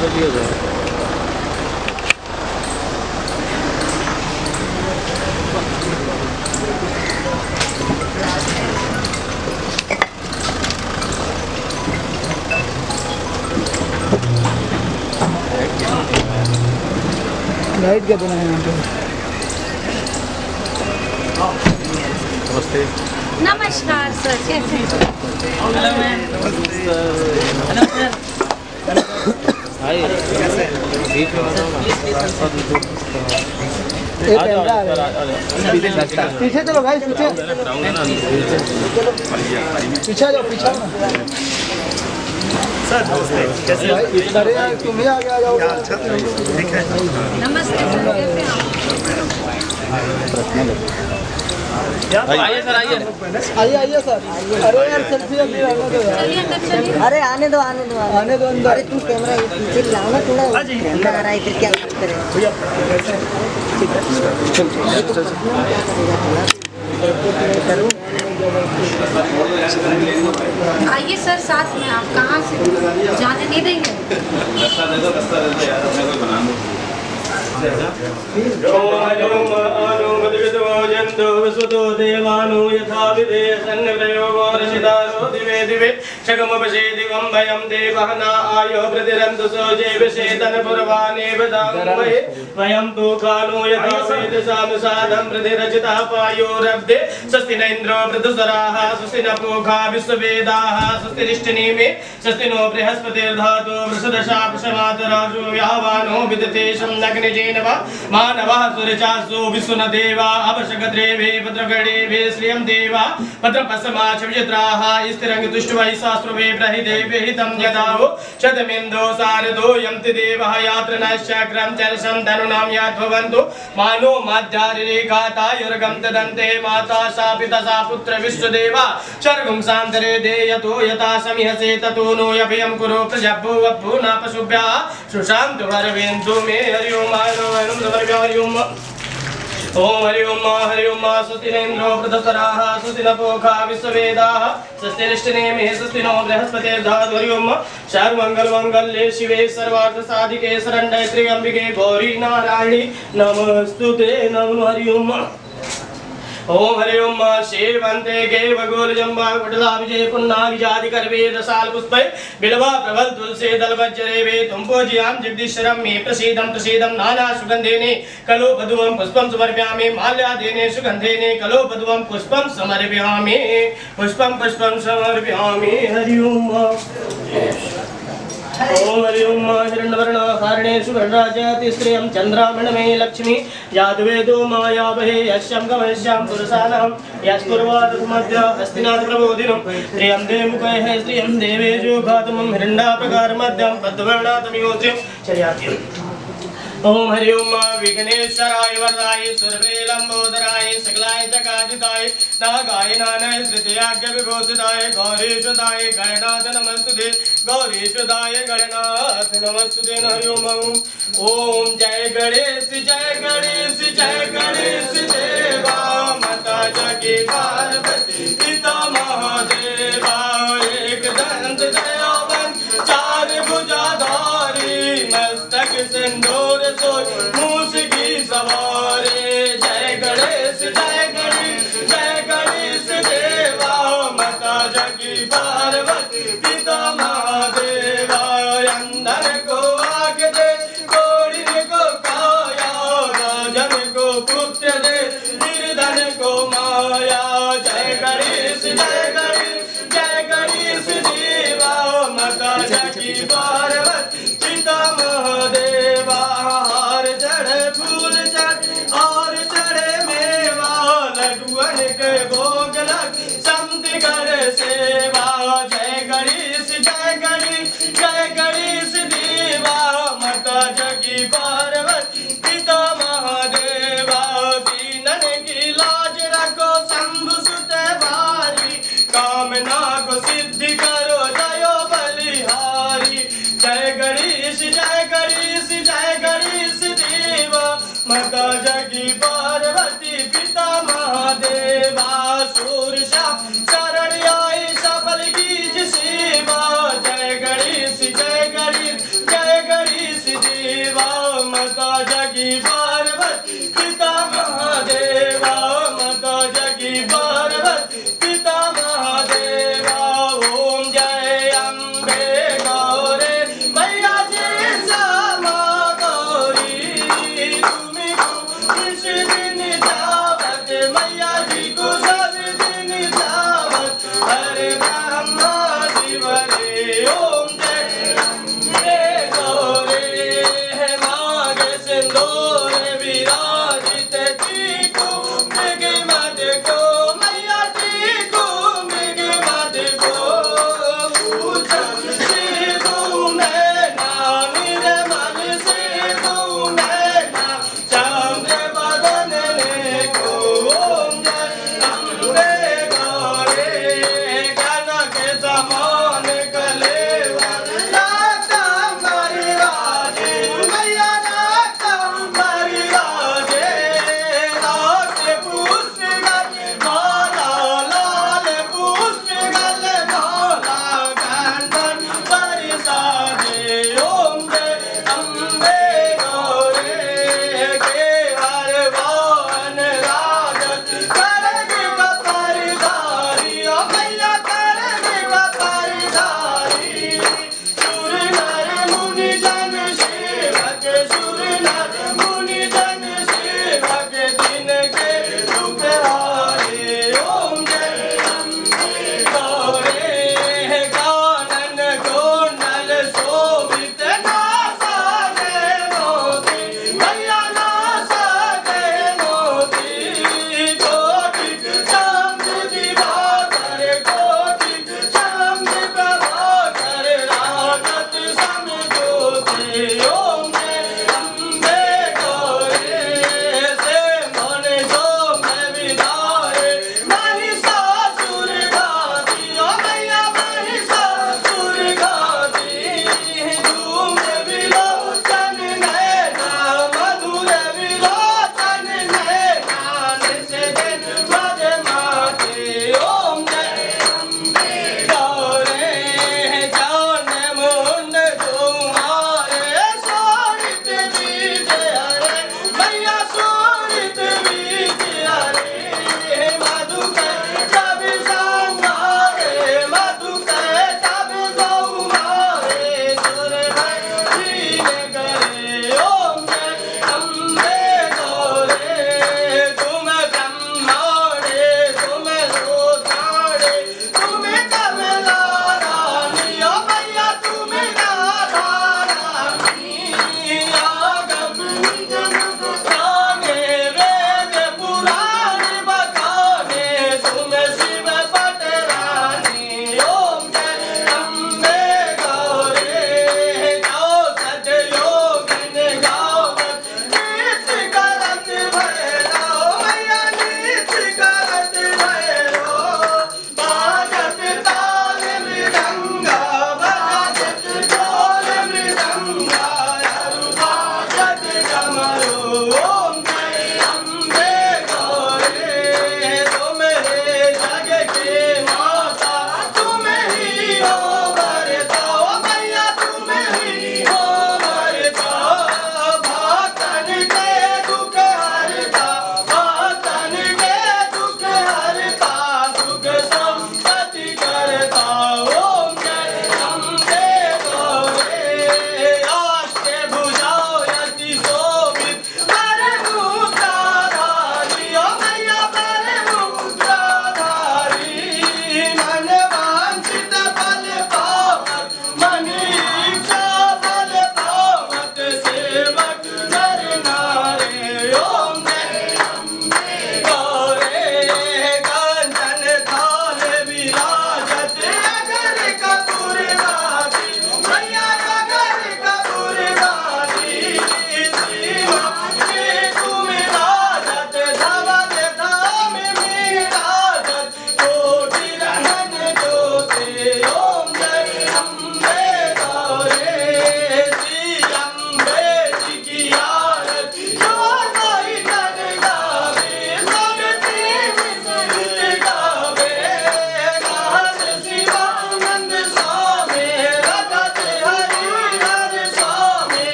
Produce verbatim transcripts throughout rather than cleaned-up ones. Order दिया हुआ है। लाइट क्या देना है यहाँ पे? नमस्ते। नमस्कार सर, कैसे हैं? Hello ma'am. हाय। कैसे हैं? ठीक हो ना? पीछे चलो गाइस, पीछे। पीछे जाओ, पीछे सर। नमस्ते, कैसे हो? अरे यार तुम ही आगे आ जाओ। अच्छा ठीक है। नमस्ते सर, कैसे आप? आइए सर, आइए आइए आइए सर। अरे यार सेल्फी अभी आने दो यार। अरे आने दो आने दो आने दो अंदर। अरे तू कैमरा पीछे लाना थोड़ा, कैमरा आ रहा है इधर, क्या करें भैया? चल चल आइए सर साथ में। आप कहाँ से जाने नहीं देंगे? स्वस्ति नैन्द्रो वृद्धस्वराः, स्वस्ति नः पूषा विश्ववेदाः, स्वस्ति तिष्ठन्ति स्वस्तिनो बृहस्पतिर्धातु वृषदशापशमातराजो यावानो विदते शम्नग्निजेनवा मानवः सुरचासो विश्वनदेवा अवशगद्रेवे पत्रगणेवे श्रियं देवा पत्रपसमा चवित्राः स्थिरंगतुष्टवै शास्त्रवे प्रहिदेवे हितं यदावो चतमिन्दो सारदो यंति देवः यात्रनश्चक्रं चरसं धनुनां याद्भवन्तु मानो माध्यारिरेखातायुर्गं तदन्ते माता सापितसा पुत्र विश्वदेवा चर्गुं सांतरे देयतो यता समिहसे ततो नो यभयं कुरु प्रजभो वभो न पशुभ्यः सुशान्तु वरवेन्तु मे हरि ओम हरि ओम ओम हरि ओम हरि ओम। स्वस्ति नैन्द्रो वृद्धस्वराः, स्वस्ति नः पूषा विश्ववेदाः, स्वस्ति तिष्ठन्ति स्वस्तिनो बृहस्पतिर्धातु हरि ओम। सर्वमङ्गलमाङ्गल्ये शिवे सर्वार्थसाधिके शरण्ये त्र्यम्बिके गौरी नारायणी नमोस्तुते नमो हरि ओम। ओम हरि ओम सेवन्ते केवगोलजम्बा कुटलाभिजे पुन्नाविजादिकर्वे रसालपुष्पै बिलवा प्रबल तुलसे दलवज्जरेवे तुम्बोजियां जगदीश्वरं मे प्रसीदं प्रसीदं नाना सुगन्धेने कलो बधुवं पुष्पं समर्पयामि। माल्यादेने सुगन्धेने कलो बधुवं पुष्पं समर्पयामि पुष्पं पुष्पं समर्पयामि। हरि ओम। ओम हरि ओम हिरण्यवर्णा कारणेषु गणराजयति श्रियं चन्द्रामणमे लक्ष्मी यादवेदो मायावहे यस्यं गमयस्यां पुरुषाणां यस्कुर्वादुमध्य हस्तिनाथ प्रबोधिनं श्रियं देवमुखैः श्रियं देवेजो घातमं हिरण्यप्रकारमध्यं पद्वर्णातमियोज्यं चर्याति। ओम हरि ओम विघ्नेश्वराय वरदाय सुरवे लंबोदराय सकलाय जगाधिताय नागाय नानाय श्रुतियाज्ञ विभूषिताय गौरीशुदाय गणनाथ नमस्तुते गौरीशुदाय गणनाथ नमस्तुते। हरि ओम। ओम जय गणेश जय गणेश जय गणेश देवा माता जगी पार्वती पिता महादेवा एक दंत दयावन चार भुजाधारी मस्तक सिंधु जय गणेश जय गणेश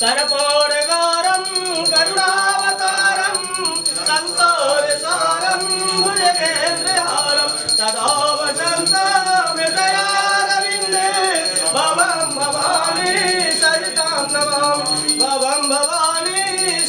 कर्पूरगौरं करुणावतारं संसारसारं भुजगेन्द्रहारं सदा वसन्तं हृदयारविन्दे भवं भवानी सहितां नमामि भवं भवानी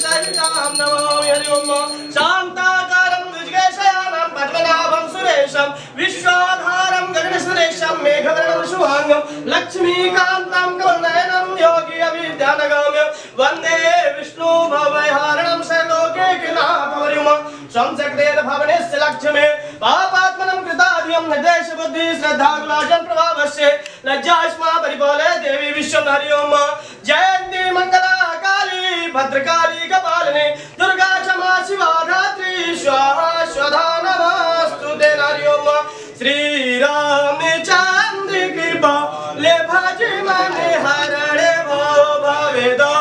सहितां नमामि हरि ओम शान्ताकारं भुजगेशयानं पद्मनाभं सुरेशं विश्वाधारं गगनसुरेशं मेघवर्णं शुभांगं लक्ष्मीकान्तं कमलनयनं योगी अभिध्यानगाम्यं वंदे विष्णु भवभयहारणं सर्वलोकैकनाथं संसक्तेन भवनेश्च लक्ष्मे पापात्मनं कृताधियं नदेश बुद्धि श्रद्धागुलाजन प्रभावस्य लज्जास्मा परिपालय देवी विश्वं हरि ओम जयन्ती मंगला काली भद्रकाली कपालिनी दुर्गा क्षमा शिवा धात्री स्वाहा स्वधा नमस्तु ते हरि ओम श्री रामचंद्र कृपा ले भजे मने हरणे भव भवेदा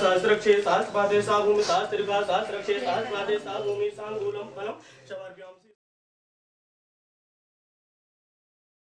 शास्त्रक्षे शास्त्रपादे साभूमि शास्त्रिका शास्त्रक्षे शास्त्रपादे साभूमि सांगूलम फलम शवर्भ्याम।